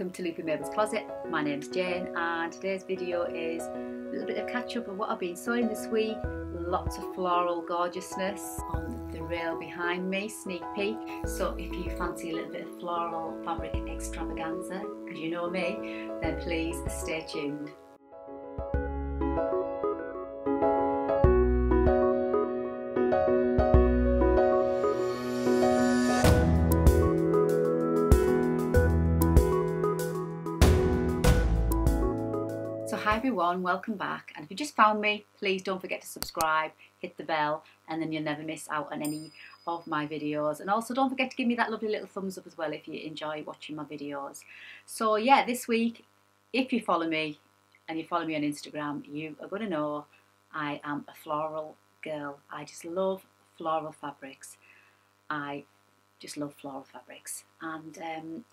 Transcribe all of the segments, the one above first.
welcome to Loopy Mabel's Closet. My name's Jane and today's video is a little bit of catch up of what I've been sewing this week. Lots of floral gorgeousness on the rail behind me, sneak peek. So if you fancy a little bit of floral fabric extravaganza, because you know me, then please stay tuned. Hi everyone, welcome back, and if you just found me, please don't forget to subscribe, hit the bell, and then you'll never miss out on any of my videos. And also don't forget to give me that lovely little thumbs up as well if you enjoy watching my videos. So yeah, this week, if you follow me and you follow me on Instagram, you are going to know I am a floral girl. I just love floral fabrics. I just love floral fabrics, and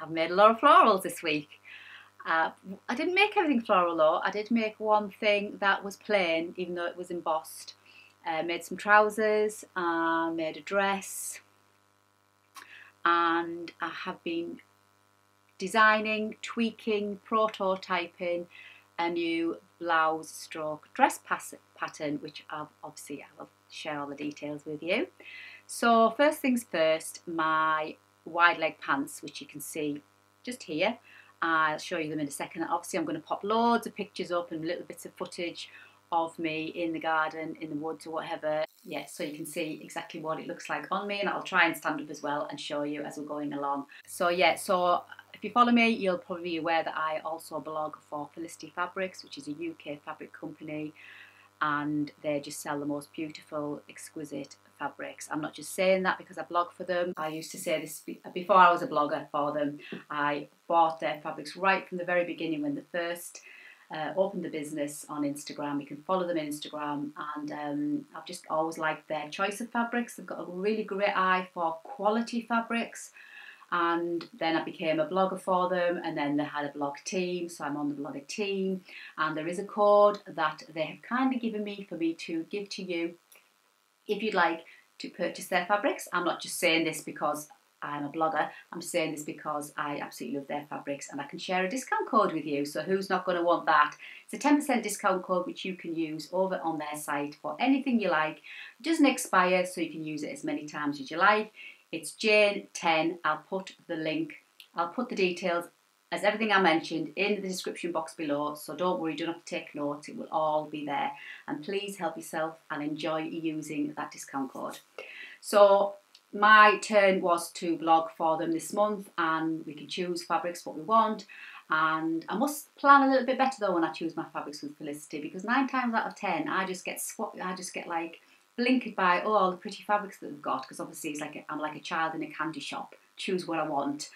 I've made a lot of florals this week. I didn't make everything floral though. I did make one thing that was plain even though it was embossed. Made some trousers, made a dress, and I have been designing, tweaking, prototyping a new blouse stroke dress pattern, which I will share all the details with you. So first things first, my wide leg pants, which you can see just here. I'll show you them in a second. Obviously I'm going to pop loads of pictures up and little bits of footage of me in the garden, in the woods or whatever. Yeah, so you can see exactly what it looks like on me, and I'll try and stand up as well and show you as we're going along. So yeah, so if you follow me, you'll probably be aware that I also blog for Felicity Fabrics, which is a UK fabric company, and they just sell the most beautiful, exquisite fabrics. I'm not just saying that because I blog for them. I used to say this before I was a blogger for them. I bought their fabrics right from the very beginning when they first opened the business on Instagram. You can follow them on Instagram, and I've just always liked their choice of fabrics. They've got a really great eye for quality fabrics, and then I became a blogger for them, and then they had a blog team, so I'm on the blogger team, and there is a code that they have kindly given me for me to give to you if you'd like to purchase their fabrics. I'm not just saying this because I'm a blogger, I'm saying this because I absolutely love their fabrics, and I can share a discount code with you, so who's not going to want that? It's a 10% discount code which you can use over on their site for anything you like. It doesn't expire, so you can use it as many times as you like. It's JAYNE10. I'll put the link, I'll put the details as everything I mentioned in the description box below, so don't worry, don't have to take notes, it will all be there. And please help yourself and enjoy using that discount code. So my turn was to blog for them this month, and we can choose fabrics what we want, and I must plan a little bit better though when I choose my fabrics with Felicity, because 9 times out of 10 I just get like blinkered by all the pretty fabrics that they've got, because obviously it's like I'm like a child in a candy shop, choose what I want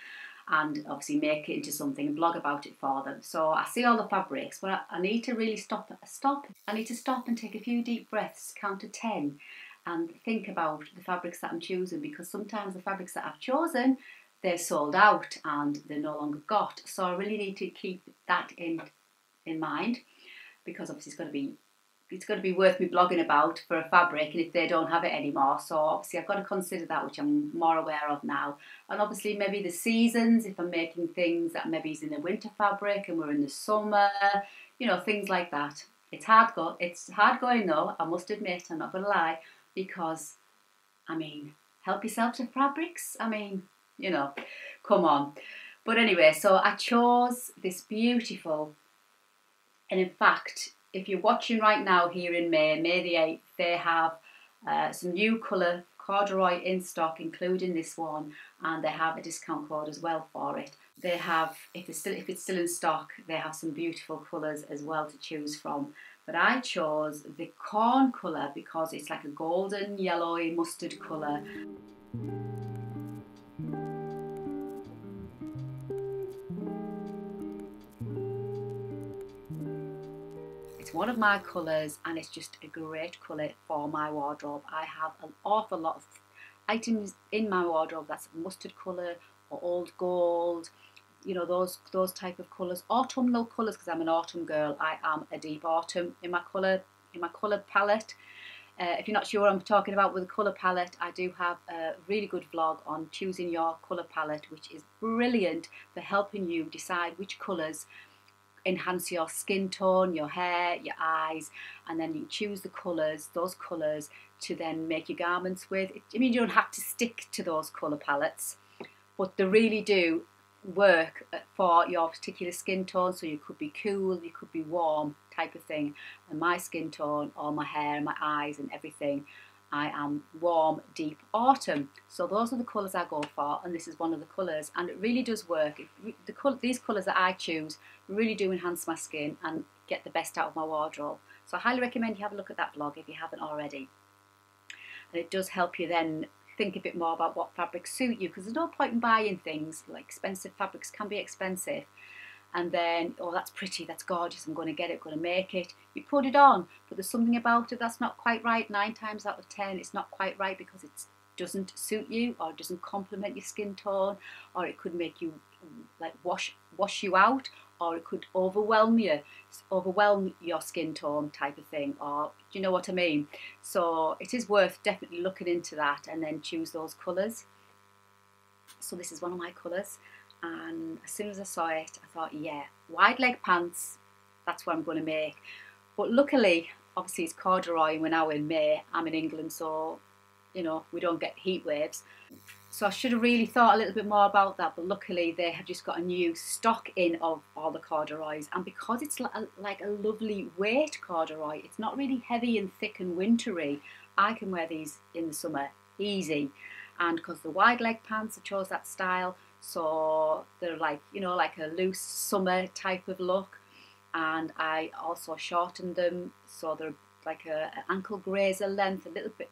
and obviously make it into something and blog about it for them. So I see all the fabrics, but I need to really stop and take a few deep breaths, count to 10, and think about the fabrics that I'm choosing, because sometimes the fabrics that I've chosen, they're sold out and they're no longer got. So I really need to keep that in mind, because obviously it's got to be worth me blogging about for a fabric, and if they don't have it anymore. So obviously I've got to consider that, which I'm more aware of now. And obviously maybe the seasons, if I'm making things that maybe is in the winter fabric and we're in the summer, you know, things like that. It's hard going though, I must admit, I'm not going to lie, because, I mean, help yourself to fabrics. I mean, you know, come on. But anyway, so I chose this beautiful, and in fact, if you're watching right now here in May the 8th, they have some new colour corduroy in stock, including this one, and they have a discount code as well for it. They have, if it's still in stock, they have some beautiful colours as well to choose from. But I chose the corn colour because it's like a golden yellowy mustard colour. One of my colours, and it's just a great colour for my wardrobe. I have an awful lot of items in my wardrobe that's mustard colour or old gold, you know, those type of colours, autumnal colours, because I'm an autumn girl. I am a deep autumn in my colour palette. If you're not sure what I'm talking about with a colour palette, I do have a really good vlog on choosing your colour palette, which is brilliant for helping you decide which colours enhance your skin tone, your hair, your eyes, and then you choose the colours, those colours to then make your garments with. I mean, you don't have to stick to those colour palettes, but they really do work for your particular skin tone, so you could be cool, you could be warm type of thing. And my skin tone, all my hair, my eyes and everything, I am warm, deep autumn. So those are the colours I go for, and this is one of the colours, and it really does work. These colours that I choose really do enhance my skin and get the best out of my wardrobe. So I highly recommend you have a look at that vlog if you haven't already. And it does help you then think a bit more about what fabrics suit you, because there's no point in buying things, like expensive fabrics can be expensive, and then, oh, that's pretty, that's gorgeous, I'm going to get it, going to make it, you put it on, but there's something about it that's not quite right. 9 times out of 10 it's not quite right, because it doesn't suit you, or doesn't complement your skin tone, or it could make you like wash you out, or it could overwhelm your skin tone type of thing, or do you know what I mean? So it is worth definitely looking into that and then choose those colours. So this is one of my colours, and as soon as I saw it I thought, yeah, wide leg pants, that's what I'm going to make. But luckily, obviously it's corduroy and we're now in May, I'm in England, so you know, we don't get heat waves. So I should have really thought a little bit more about that, but luckily they have just got a new stock in of all the corduroys, and because it's like a lovely weight corduroy, it's not really heavy and thick and wintry, I can wear these in the summer, easy. And because the wide leg pants, I chose that style, so they're like, you know, like a loose summer type of look, and I also shortened them, so they're like an ankle grazer length, a little bit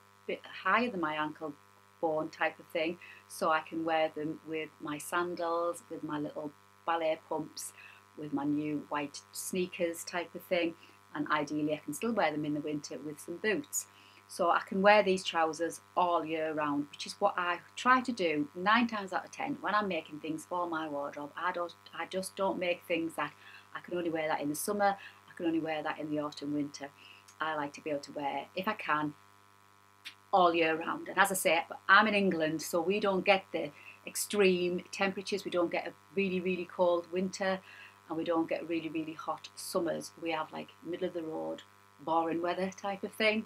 higher than my ankle bone type of thing, so I can wear them with my sandals, with my little ballet pumps, with my new white sneakers type of thing, and ideally I can still wear them in the winter with some boots. So I can wear these trousers all year round, which is what I try to do 9 times out of 10 when I'm making things for my wardrobe. I just don't make things that I can only wear that in the summer, I can only wear that in the autumn, winter. I like to be able to wear, if I can, all year round. And as I say, I'm in England, so we don't get the extreme temperatures, we don't get a really, really cold winter, and we don't get really, really hot summers. We have like middle of the road, boring weather type of thing.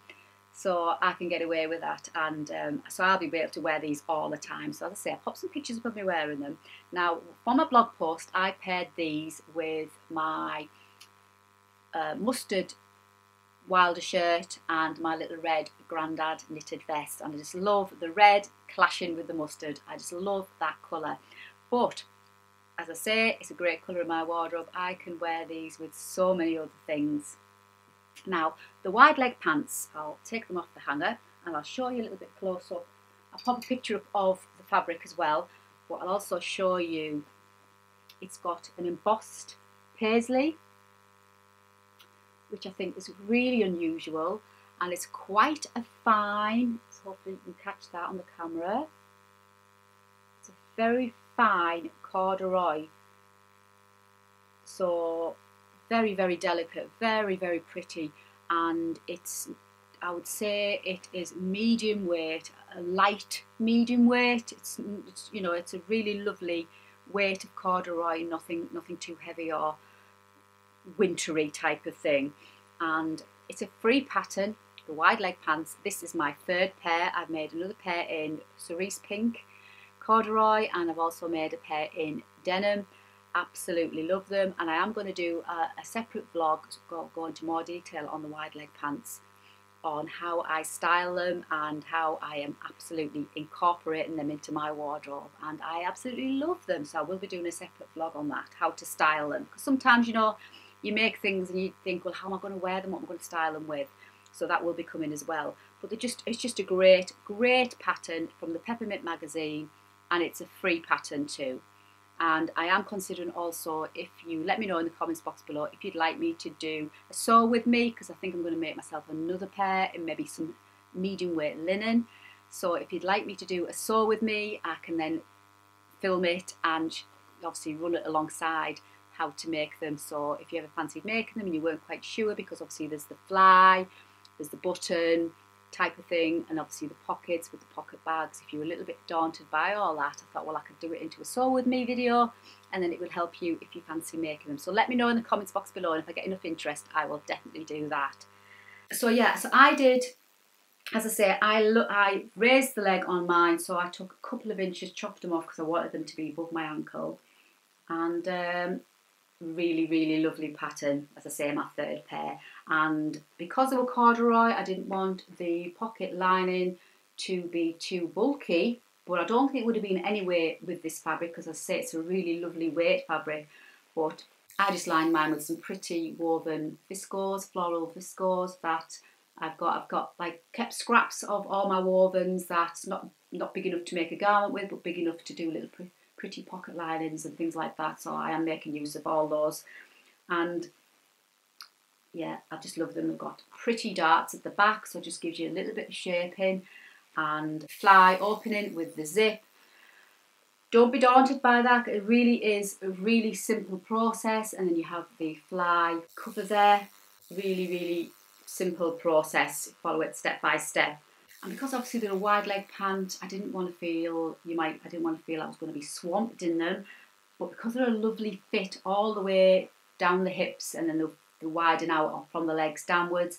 So I can get away with that, and so I'll be able to wear these all the time. So as I say, I pop some pictures up of me wearing them. Now, for my blog post, I paired these with my mustard Wilder shirt and my little red Grandad knitted vest, and I just love the red clashing with the mustard. I just love that colour. But as I say, it's a great colour in my wardrobe. I can wear these with so many other things. Now, the wide leg pants, I'll take them off the hanger and I'll show you a little bit close up. I'll pop a picture up of the fabric as well, but I'll also show you it's got an embossed paisley, which I think is really unusual, and it's quite a fine, so hopefully you can catch that on the camera, it's a very fine corduroy, so very, very delicate, very, very pretty, and it's, I would say it is medium weight, a light medium weight. It's you know, it's a really lovely weight of corduroy, nothing too heavy or wintry type of thing, and it's a free pattern. The wide leg pants, this is my third pair. I've made another pair in cerise pink corduroy, and I've also made a pair in denim. Absolutely love them, and I am going to do a separate vlog to go into more detail on the wide leg pants, on how I style them and how I am absolutely incorporating them into my wardrobe, and I absolutely love them, so I will be doing a separate vlog on that, how to style them, because sometimes, you know, you make things and you think, well, how am I going to wear them, what am I going to style them with, so that will be coming as well. But it's just a great, great pattern from the Peppermint magazine, and it's a free pattern too. And I am considering also, if you let me know in the comments box below if you'd like me to do a sew with me, because I think I'm going to make myself another pair in maybe some medium weight linen. So if you'd like me to do a sew with me, I can then film it and obviously run it alongside how to make them. So if you ever fancied making them and you weren't quite sure, because obviously there's the fly, there's the button, type of thing, and obviously the pockets with the pocket bags. If you were a little bit daunted by all that, I thought, well, I could do it into a sew with me video, and then it would help you if you fancy making them. So let me know in the comments box below, and if I get enough interest, I will definitely do that. So yeah, so I did, as I say, I raised the leg on mine, so I took a couple of inches, chopped them off because I wanted them to be above my ankle, and really, really lovely pattern, as I say, my third pair. And because they were corduroy, I didn't want the pocket lining to be too bulky, but I don't think it would have been any weight with this fabric, because as I say, it's a really lovely weight fabric. But I just lined mine with some pretty woven viscose, floral viscose, that I've got like kept scraps of all my wovens that's not big enough to make a garment with, but big enough to do little pretty pocket linings and things like that. So I am making use of all those, and yeah, I just love them. They've got pretty darts at the back, so it just gives you a little bit of shaping, and fly opening with the zip. Don't be daunted by that, it really is a really simple process. And then you have the fly cover there, really, really simple process, follow it step by step. And because obviously they're a wide leg pant, I didn't want to feel I was going to be swamped in them. But because they're a lovely fit all the way down the hips, and then they'll widen out from the legs downwards,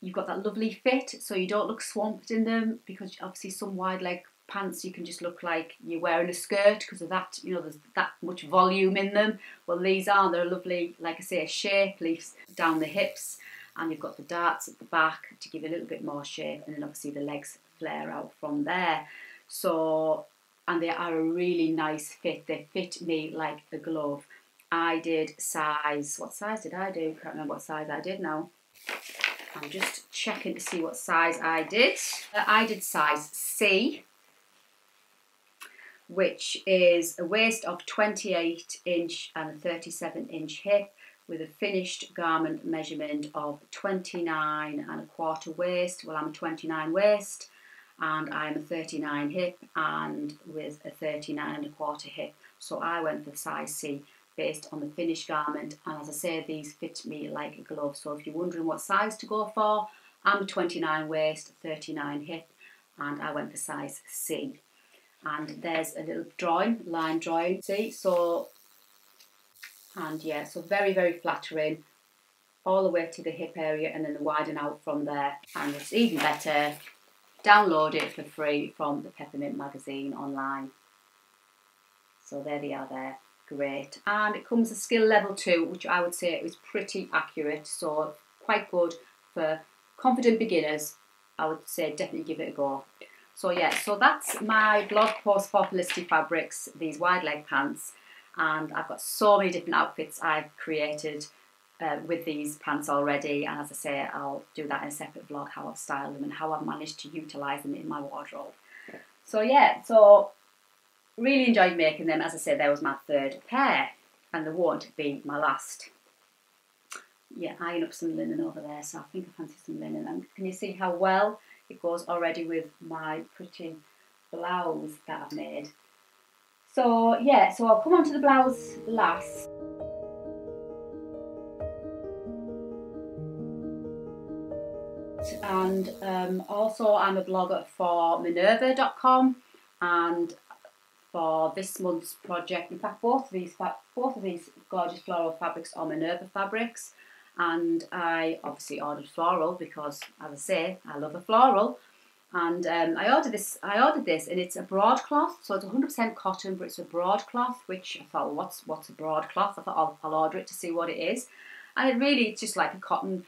you've got that lovely fit, so you don't look swamped in them. Because obviously some wide leg pants, you can just look like you're wearing a skirt because of that, you know, there's that much volume in them. Well, these are, they're lovely, like I say, shapely down the hips. And you've got the darts at the back to give it a little bit more shape, and then obviously the legs flare out from there. So, and they are a really nice fit. They fit me like a glove. I did size, what size did I do? I can't remember what size I did now. I'm just checking to see what size I did. I did size C, which is a waist of 28 inch and a 37 inch hip, with a finished garment measurement of 29 and a quarter waist. Well, I'm a 29 waist, and I'm a 39 hip, and with a 39 and a quarter hip. So I went for size C based on the finished garment. And as I say, these fit me like a glove. So if you're wondering what size to go for, I'm a 29 waist, 39 hip, and I went for size C. And there's a little drawing, line drawing, see? So, and yeah, so very, very flattering all the way to the hip area, and then the widen out from there. And it's even better. Download it for free from the Peppermint Magazine online. So there they are there. Great. And it comes a skill level 2, which I would say is pretty accurate. So quite good for confident beginners. I would say definitely give it a go. So yeah, so that's my blog post for Felicity Fabrics, these wide leg pants. And I've got so many different outfits I've created with these pants already. And as I say, I'll do that in a separate vlog, how I've styled them and how I've managed to utilise them in my wardrobe. So yeah, so really enjoyed making them. As I say, there was my third pair, and they won't be my last. Yeah, eyeing up some linen over there, so I think I fancy some linen. And can you see how well it goes already with my pretty blouse that I've made? So yeah, so I'll come on to the blouse last. And also I'm a blogger for Minerva.com, and for this month's project, in fact both of these gorgeous floral fabrics are Minerva fabrics, and I obviously ordered floral because, as I say, I love a floral. And I ordered this, and it's a broadcloth, so it's 100% cotton, but it's a broadcloth, which I thought, well, what's a broadcloth? I thought I'll order it to see what it is. And it really, it's just like a cotton,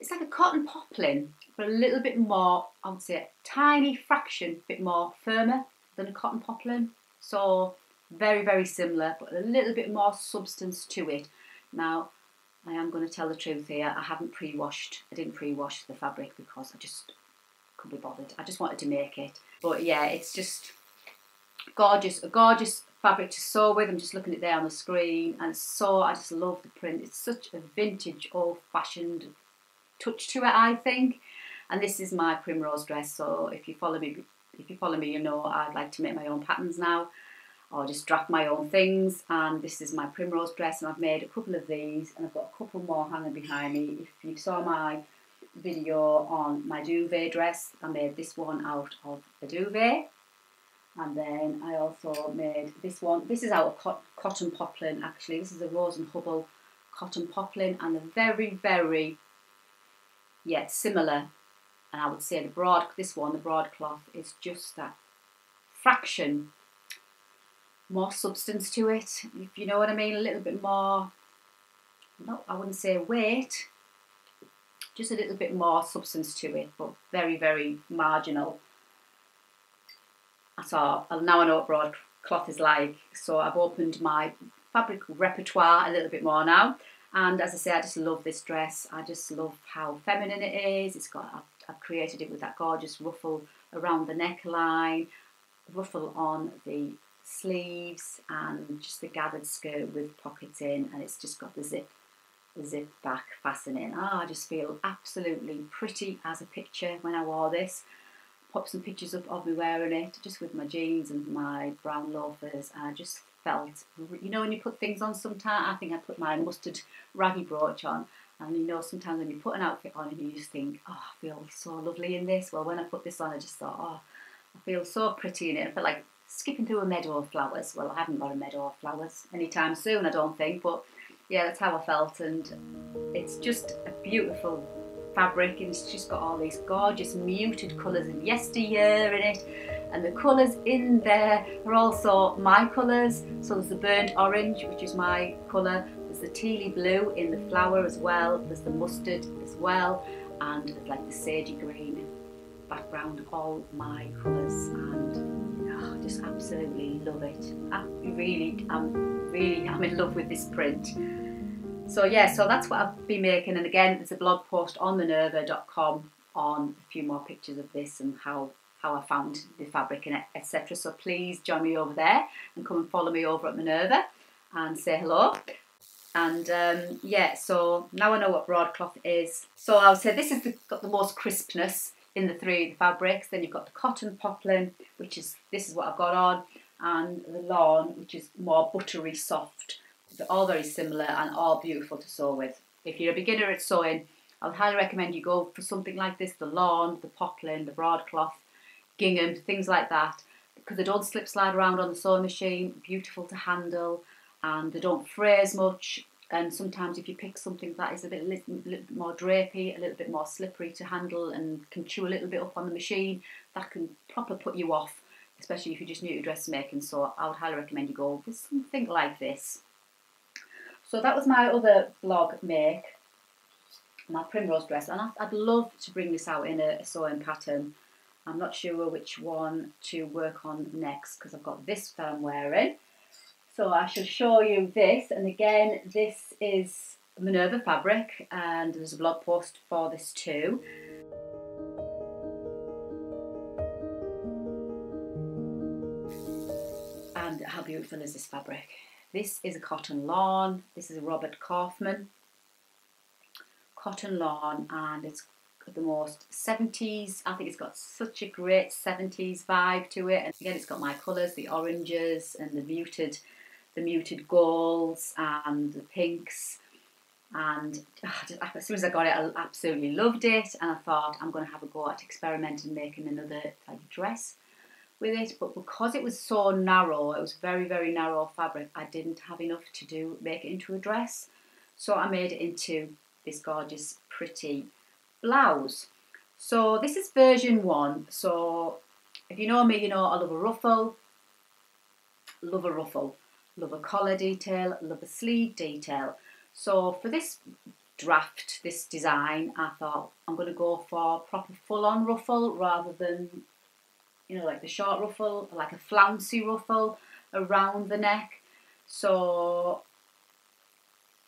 it's like a cotton poplin, but a little bit more, I would say a tiny fraction, a bit more firmer than a cotton poplin. So very, very similar, but a little bit more substance to it. Now, I am going to tell the truth here, I didn't pre-wash the fabric because I just couldn't be bothered. I just wanted to make it. But yeah, it's just gorgeous, a gorgeous fabric to sew with. I'm just looking at it there on the screen, and so I just love the print. It's such a vintage old-fashioned touch to it, I think. And this is my primrose dress, so if you follow me, you know I'd like to make my own patterns now, or just draft my own things. And this is my primrose dress, and I've made a couple of these, and I've got a couple more hanging behind me. If you saw my video on my duvet dress. I made this one out of the duvet, and then I also made this one. This is our cotton poplin, actually. This is a Rose and Hubble cotton poplin, and they're very, very similar. And I would say the broadcloth is just that fraction more substance to it, if you know what I mean. A little bit more, I wouldn't say weight, just a little bit more substance to it, but very, very marginal. That's all. Now I know what broadcloth is like, so I've opened my fabric repertoire a little bit more now. And as I say, I just love this dress. I just love how feminine it is. It's got, I've created it with that gorgeous ruffle around the neckline, ruffle on the sleeves, and just the gathered skirt with pockets in, and it's just got the zip back fastening. I just feel absolutely pretty as a picture when I wore this. Pop some pictures up of me wearing it, just with my jeans and my brown loafers. I just felt, you know, when you put things on sometimes, I think I put my mustard raggy brooch on, and you know, sometimes when you put an outfit on and you just think, oh, I feel so lovely in this. Well, when I put this on, I just thought, oh, I feel so pretty in it. I felt like skipping through a meadow of flowers. Well, I haven't got a meadow of flowers anytime soon, I don't think, but yeah, that's how I felt. And it's just a beautiful fabric, and it's just got all these gorgeous muted colours of yesteryear in it, and the colours in there are also my colours. So there's the burnt orange, which is my colour, there's the tealy blue in the flower as well, there's the mustard as well, and there's like the sagey green background, all my colours. And I just absolutely love it. I'm in love with this print. So yeah, so that's what I've been making, and again, there's a blog post on Minerva.com on a few more pictures of this and how I found the fabric and etc. So please join me over there and come and follow me over at Minerva and say hello. And yeah, so now I know what broadcloth is. So I would say this has got the most crispness in the three of the fabrics. Then you've got the cotton poplin, which is, this is what I've got on, and the lawn, which is more buttery soft. They're all very similar and all beautiful to sew with. If you're a beginner at sewing, I would highly recommend you go for something like this, the lawn, the poplin, the broadcloth, gingham, things like that, because they don't slip slide around on the sewing machine, beautiful to handle, and they don't fray much. And sometimes if you pick something that is a little bit more drapey, a little bit more slippery to handle and can chew a little bit up on the machine, that can proper put you off, especially if you're just new to dressmaking. So I would highly recommend you go for something like this. So that was my other blog make, my primrose dress, and I'd love to bring this out in a sewing pattern. I'm not sure which one to work on next, because I've got this that I'm wearing. So I shall show you this, and again, this is Minerva fabric, and there's a blog post for this too. And how beautiful is this fabric? This is a cotton lawn. This is a Robert Kaufman cotton lawn, and it's the most 70s. I think it's got such a great 70s vibe to it. And again, it's got my colours, the oranges and the muted golds and the pinks. And as soon as I got it, I absolutely loved it. And I thought, I'm going to have a go at experimenting, making another dress with it, but because it was so narrow, it was very, very narrow fabric, I didn't have enough to make it into a dress. So I made it into this gorgeous pretty blouse. So this is version one. So if you know me, you know I love a ruffle, love a ruffle, love a collar detail, love a sleeve detail. So for this draft, this design, I thought I'm going to go for proper full-on ruffle rather than, you know, like the short ruffle, like a flouncy ruffle around the neck. So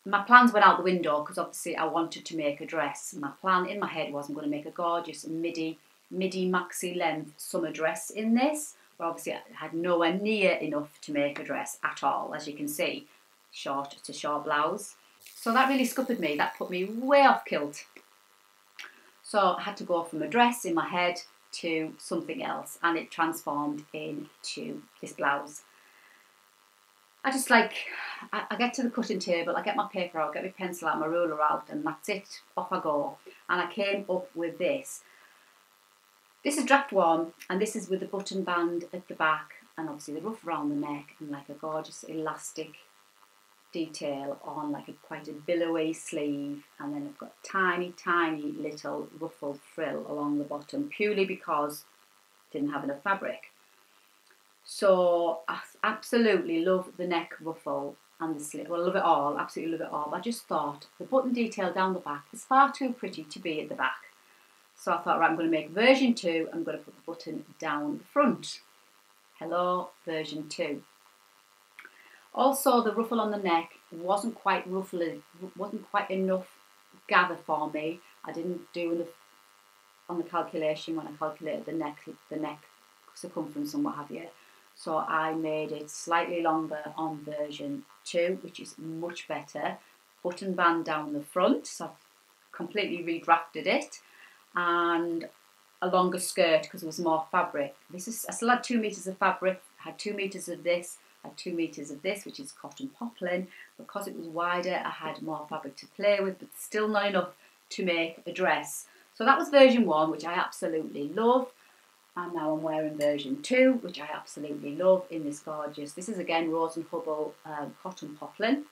my plans went out the window, because obviously I wanted to make a dress. My plan in my head was I'm going to make a gorgeous midi maxi length summer dress in this. But obviously I had nowhere near enough to make a dress at all, as you can see. Short, it's a short blouse. So that really scuppered me. That put me way off kilt. So I had to go from a dress in my head to something else, and it transformed into this blouse. I just like, I get to the cutting table, I get my paper out, I get my pencil out, my ruler out, and that's it, off I go. And I came up with this. This is draft one, and this is with the button band at the back, and obviously the ruff around the neck, and like a gorgeous elastic detail on like quite a billowy sleeve, and then I've got tiny, tiny little ruffled frill along the bottom, purely because I didn't have enough fabric. So I absolutely love the neck ruffle and the slit. Well, I love it all, absolutely love it all. But I just thought the button detail down the back is far too pretty to be at the back. So I thought, right, I'm going to make version 2. I'm going to put the button down the front. Hello, version 2. Also, the ruffle on the neck wasn't quite enough gather for me. I didn't do enough on the calculation when I calculated the neck circumference and what have you. So I made it slightly longer on version 2, which is much better. Button band down the front, so I've completely redrafted it, and a longer skirt because there was more fabric. This is, I still had 2 meters of fabric, I had 2 meters of this, I had 2 meters of this, which is cotton poplin. Because it was wider, I had more fabric to play with, but still not enough to make a dress. So that was version 1, which I absolutely love. And now I'm wearing version 2, which I absolutely love in this gorgeous. This is again Rose and Hubble cotton poplin.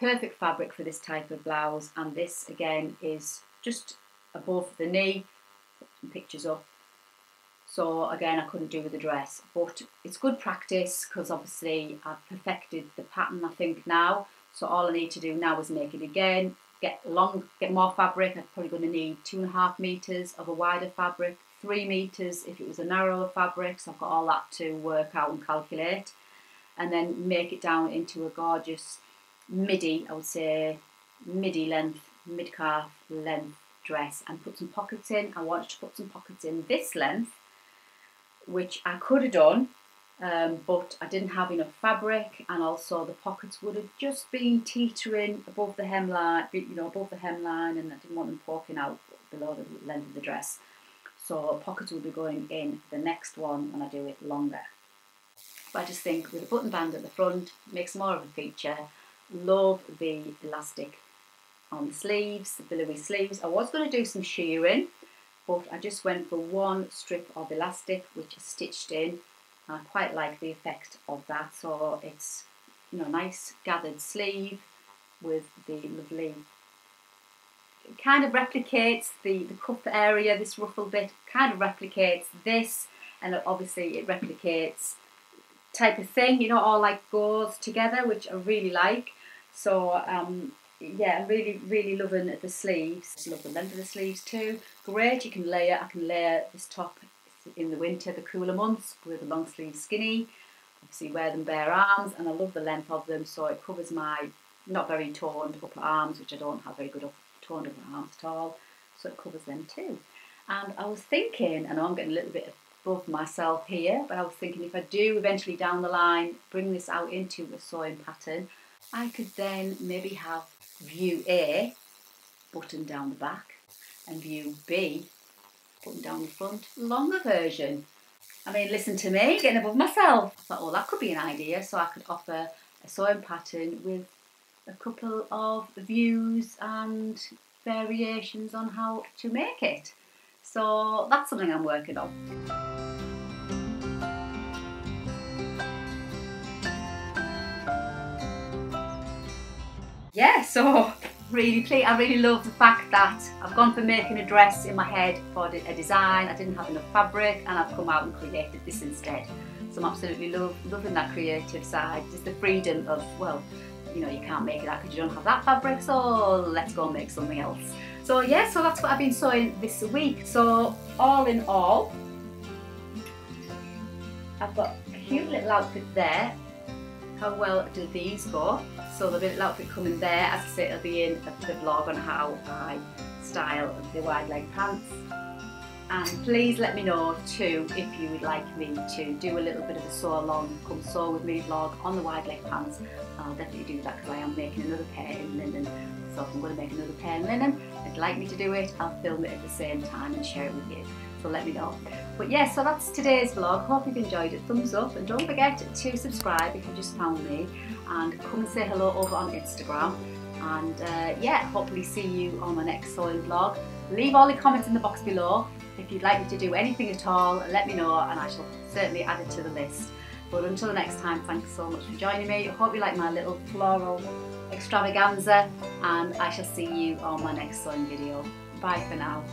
Perfect fabric for this type of blouse. And this again is just above the knee. Put some pictures up. So again, I couldn't do with the dress, but it's good practice because obviously I've perfected the pattern, I think, now. So all I need to do now is make it again. Get more fabric. I'm probably going to need 2.5 meters of a wider fabric. 3 meters if it was a narrower fabric, so I've got all that to work out and calculate, and then make it down into a gorgeous midi, I would say midi length, mid-calf length dress, and put some pockets in. I wanted to put some pockets in this length, which I could have done, but I didn't have enough fabric, and also the pockets would have just been teetering above the hemline, you know, above the hemline, and I didn't want them poking out below the length of the dress. So pockets will be going in the next one when I do it longer. But I just think with a button band at the front, makes more of a feature. Love the elastic on the sleeves, the billowy sleeves. I was going to do some shearing, but I just went for one strip of elastic, which is stitched in. I quite like the effect of that. So it's, you know, nice gathered sleeve with the lovely, it kind of replicates the cuff area, this ruffle bit kind of replicates this, and obviously it replicates type of thing, you know, all like goes together, which I really like. So yeah, I'm really loving the sleeves. Just love the length of the sleeves too. Great, you can layer, I can layer this top in the winter, the cooler months, with a long sleeve skinny, obviously wear them bare arms, and I love the length of them, so it covers my not very toned upper arms, which I don't have very good toned upper arms at all, so it covers them too. And I was thinking, and I'm getting a little bit above myself here, but I was thinking if I do eventually down the line bring this out into a sewing pattern, I could then maybe have view A button down the back and view B button down the front, longer version. I mean, listen to me, getting above myself. I thought, oh, that could be an idea, so I could offer a sewing pattern with a couple of views and variations on how to make it. So that's something I'm working on. Yeah, so really pleased. I really love the fact that I've gone for making a dress in my head for a design. I didn't have enough fabric, and I've come out and created this instead. So I'm absolutely loving that creative side, just the freedom of, well, you know, you can't make it out because you don't have that fabric, so let's go and make something else. So yeah, so that's what I've been sewing this week. So all in all, I've got a cute little outfit there. How well do these go? So the little outfit coming there, as I say, it'll be in the vlog on how I style the wide leg pants. And please let me know too if you would like me to do a little bit of a sew along, come sew with me vlog on the wide leg pants. I'll definitely do that because I am making another pair in linen. So if I'm going to make another pair in linen, if you'd like me to do it, I'll film it at the same time and share it with you. so let me know. But yeah, so that's today's vlog. Hope you've enjoyed it. Thumbs up, and don't forget to subscribe if you just found me, and come and say hello over on Instagram. And yeah, hopefully see you on my next sewing vlog. Leave all your comments in the box below. If you'd like me to do anything at all, let me know and I shall certainly add it to the list. But until next time, thanks so much for joining me. I hope you like my little floral extravaganza, and I shall see you on my next sewing video. Bye for now.